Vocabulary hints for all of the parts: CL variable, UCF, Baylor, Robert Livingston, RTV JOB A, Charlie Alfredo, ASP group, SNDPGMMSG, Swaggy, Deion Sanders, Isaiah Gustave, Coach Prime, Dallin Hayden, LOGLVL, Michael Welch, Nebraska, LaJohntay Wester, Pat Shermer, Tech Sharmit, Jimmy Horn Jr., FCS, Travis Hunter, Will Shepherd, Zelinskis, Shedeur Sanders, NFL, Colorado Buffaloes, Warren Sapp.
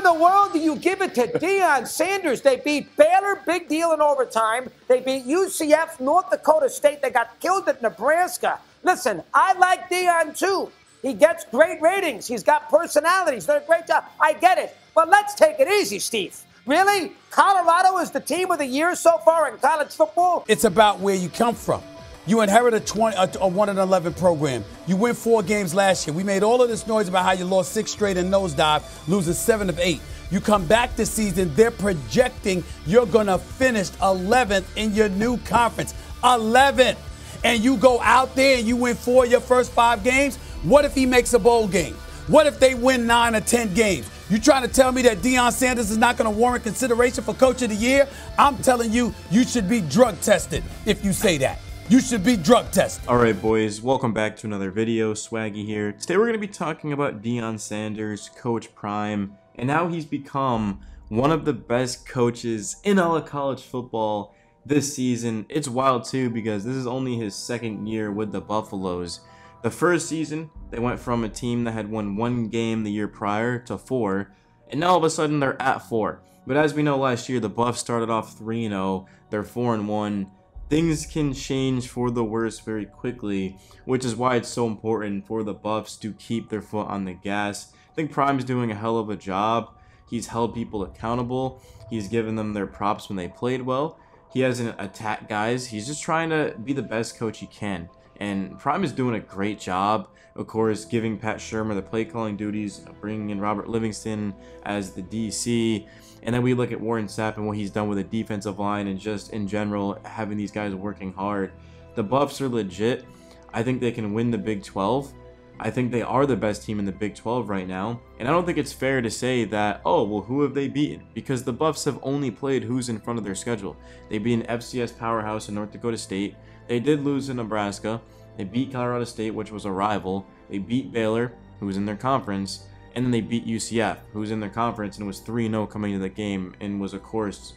in the world do you give it to Deion Sanders? They beat Baylor, big deal in overtime. They beat UCF, North Dakota State. They got killed at Nebraska. Listen, I like Deion, too. He gets great ratings. He's got personalities. They're a great job. I get it. But let's take it easy, Steve. Really? Colorado is the team of the year so far in college football? It's about where you come from. You inherit a 1-11 program. You win 4 games last year. We made all of this noise about how you lost 6 straight in nosedive, losing 7 of 8. You come back this season, they're projecting you're going to finish 11th in your new conference. 11th. And you go out there and you win 4 of your first 5 games. What if he makes a bowl game? What if they win 9 or 10 games? You trying to tell me that Deion Sanders is not going to warrant consideration for Coach of the Year? I'm telling you, you should be drug tested if you say that. You should be drug tested. All right, boys, welcome back to another video. Swaggy here. Today we're going to be talking about Deion Sanders, Coach Prime, and how he's become one of the best coaches in all of college football this season. It's wild, too, because this is only his 2nd year with the Buffaloes. The first season, they went from a team that had won 1 game the year prior to 4, and now all of a sudden they're at 4. But as we know, last year, the Buffs started off 3-0, they're 4-1. Things can change for the worse very quickly, which is why it's so important for the Buffs to keep their foot on the gas. I think Prime's doing a hell of a job. He's held people accountable. He's given them their props when they played well. He hasn't attacked guys. He's just trying to be the best coach he can. And Prime is doing a great job, of course, giving Pat Shermer the play-calling duties, bringing in Robert Livingston as the DC. And then we look at Warren Sapp and what he's done with the defensive line and just in general, having these guys working hard. The Buffs are legit. I think they can win the Big 12. I think they are the best team in the Big 12 right now. And I don't think it's fair to say that, oh, well, who have they beaten? Because the Buffs have only played who's in front of their schedule. They beat an FCS powerhouse in North Dakota State. They did lose in Nebraska. They beat Colorado State, which was a rival. They beat Baylor, who was in their conference. And then they beat UCF, who was in their conference and was 3-0 coming into the game and was, of course,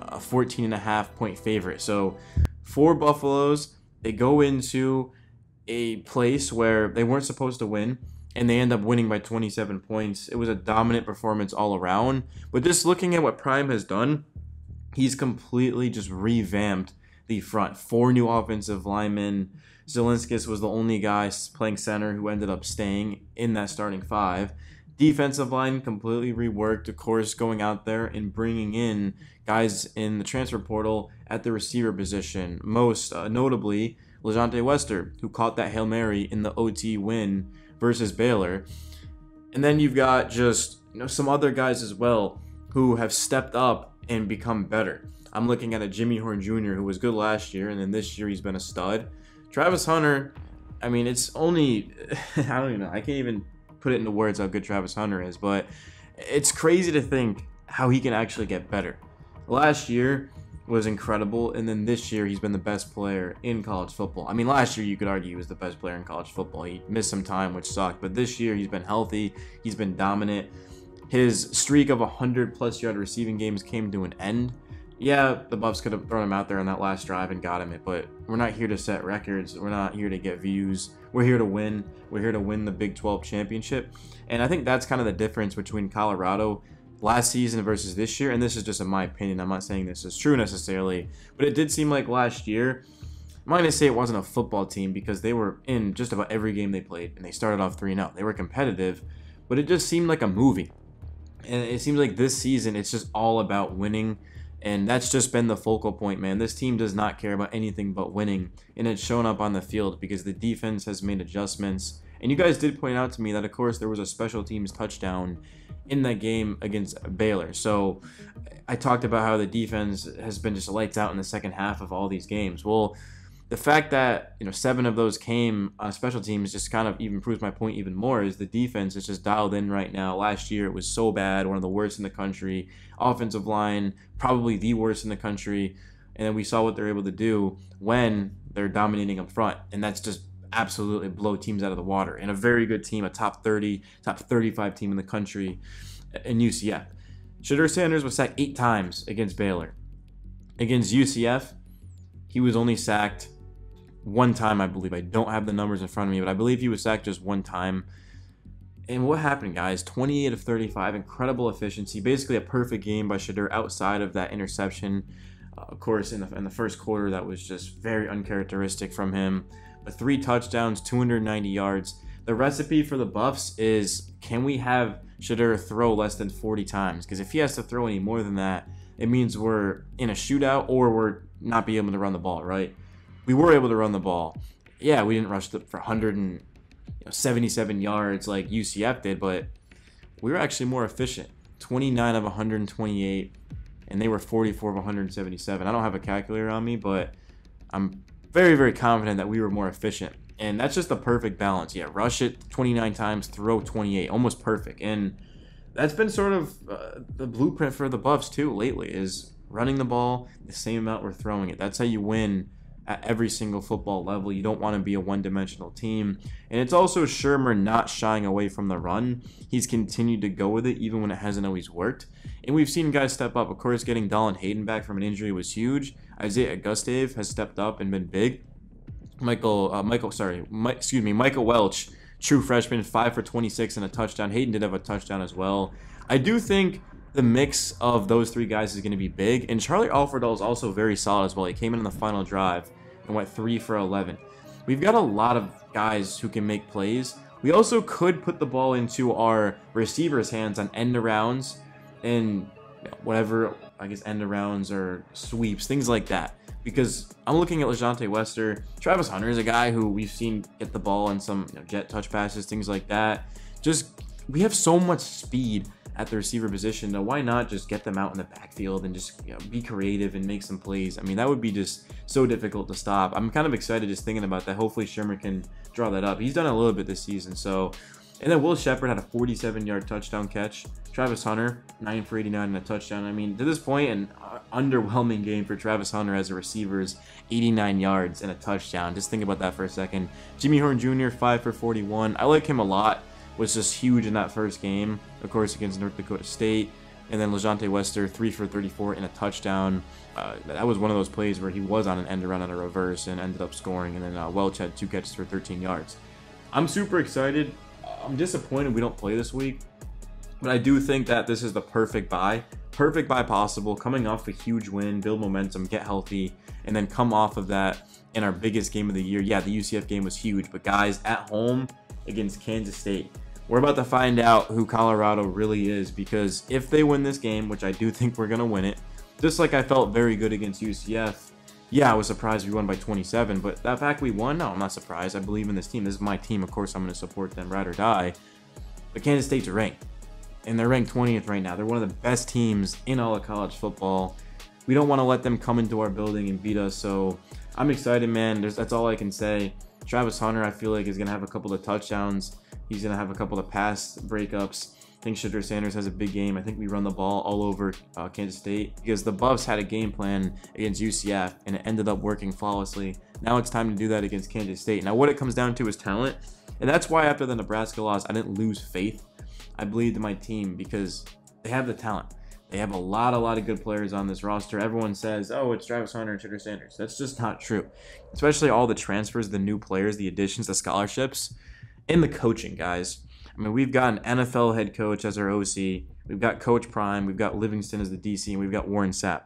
a 14.5-point favorite. So for Buffaloes, they go into a place where they weren't supposed to win, and they end up winning by 27 points. It was a dominant performance all around. But just looking at what Prime has done, he's completely just revamped the front. 4 new offensive linemen. Zelinskis was the only guy playing center who ended up staying in that starting 5. Defensive line completely reworked, of course, going out there and bringing in guys in the transfer portal at the receiver position. Most notably, LaJohntay Wester, who caught that Hail Mary in the OT win versus Baylor. And then you've got just some other guys as well who have stepped up and become better. I'm looking at a Jimmy Horn Jr. who was good last year, and then this year he's been a stud. Travis Hunter, I mean, it's only, I don't even know, I can't even put it into words how good Travis Hunter is, but it's crazy to think how he can actually get better. Last year was incredible, and then this year he's been the best player in college football. I mean, last year you could argue he was the best player in college football. He missed some time, which sucked, but this year he's been healthy, he's been dominant. His streak of 100-plus yard receiving games came to an end. Yeah, the Buffs could have thrown him out there on that last drive and got him it, but we're not here to set records. We're not here to get views. We're here to win. We're here to win the Big 12 championship. And I think that's kind of the difference between Colorado last season versus this year. And this is just in my opinion. I'm not saying this is true necessarily, but it did seem like last year, I'm not going to say it wasn't a football team because they were in just about every game they played, and they started off 3-0. They were competitive, but it just seemed like a movie. And it seems like this season, it's just all about winning. And that's just been the focal point, man. This team does not care about anything but winning. And it's shown up on the field because the defense has made adjustments. And you guys did point out to me that, of course, there was a special teams touchdown in that game against Baylor. So I talked about how the defense has been just lights out in the second half of all these games. Well, the fact that 7 of those came on special teams just kind of even proves my point even more, is the defense is just dialed in right now. Last year it was so bad, one of the worst in the country. Offensive line, probably the worst in the country. And then we saw what they're able to do when they're dominating up front. And that's just absolutely blow teams out of the water. And a very good team, a top 30, top 35 team in the country in UCF. Shedeur Sanders was sacked 8 times against Baylor. Against UCF, he was only sacked 1 time, I believe. I don't have the numbers in front of me, but I believe he was sacked just 1 time. And what happened, guys? 28 of 35, incredible efficiency. Basically a perfect game by Shedeur outside of that interception. Of course, in the first quarter, that was just very uncharacteristic from him. But 3 touchdowns, 290 yards. The recipe for the Buffs is, can we have Shedeur throw less than 40 times? Because if he has to throw any more than that, it means we're in a shootout or we're not being able to run the ball, right? We were able to run the ball. Yeah, we didn't rush for 177 yards like UCF did, but we were actually more efficient. 29 of 128, and they were 44 of 177. I don't have a calculator on me, but I'm very, very confident that we were more efficient. And that's just the perfect balance. Yeah, rush it 29 times, throw 28, almost perfect. And that's been sort of the blueprint for the Buffs too lately, is running the ball the same amount we're throwing it. That's how you win at every single football level. You don't want to be a one-dimensional team. And it's also Shermer not shying away from the run. He's continued to go with it even when it hasn't always worked. And we've seen guys step up. Of course, getting Dallin Hayden back from an injury was huge. Isaiah Gustave has stepped up and been big. Michael Welch, true freshman, 5 for 26 and a touchdown. Hayden did have a touchdown as well. I do think the mix of those 3 guys is going to be big. And Charlie Alfredo is also very solid as well. He came in on the final drive and went 3 for 11. We've got a lot of guys who can make plays. We also could put the ball into our receivers' hands on end arounds and whatever, I guess, end arounds or sweeps, things like that. Because I'm looking at LaJohntay Wester. Travis Hunter is a guy who we've seen get the ball in some jet touch passes, things like that. Just, we have so much speed at the receiver position. Now, why not just get them out in the backfield and just be creative and make some plays? I mean, that would be just so difficult to stop. I'm kind of excited just thinking about that. Hopefully, Shermer can draw that up. He's done a little bit this season. So, and then Will Shepherd had a 47-yard touchdown catch. Travis Hunter, 9 for 89 and a touchdown. I mean, to this point, an underwhelming game for Travis Hunter as a receiver, is 89 yards and a touchdown. Just think about that for a second. Jimmy Horn Jr., 5 for 41. I like him a lot. Was just huge in that first game, of course, against North Dakota State. And then LaJohntay Wester, 3 for 34 and a touchdown. That was one of those plays where he was on an end around on a reverse and ended up scoring. And then Welch had 2 catches for 13 yards. I'm super excited. I'm disappointed we don't play this week, but I do think that this is the perfect buy possible, coming off a huge win, build momentum, get healthy, and then come off of that in our biggest game of the year. Yeah, the UCF game was huge, but guys, at home against Kansas State, we're about to find out who Colorado really is, because if they win this game, which I do think we're going to win it, just like I felt very good against UCF. Yeah, I was surprised we won by 27, but that fact we won, no, I'm not surprised. I believe in this team. This is my team. Of course, I'm going to support them, ride or die. But Kansas State's ranked, and they're ranked 20th right now. They're one of the best teams in all of college football. We don't want to let them come into our building and beat us, so I'm excited, man. That's all I can say. Travis Hunter, I feel like, is going to have a couple of touchdowns. He's going to have a couple of pass breakups. I think Shedeur Sanders has a big game. I think we run the ball all over Kansas State, because the Buffs had a game plan against UCF and it ended up working flawlessly. Now it's time to do that against Kansas State. Now what it comes down to is talent, and that's why after the Nebraska loss, I didn't lose faith. I believed in my team because they have the talent. They have a lot of good players on this roster. Everyone says, oh, it's Travis Hunter and Shedeur Sanders. That's just not true, especially all the transfers, the new players, the additions, the scholarships, and the coaching, guys. I mean, we've got an NFL head coach as our OC. We've got Coach Prime. We've got Livingston as the DC. And we've got Warren Sapp.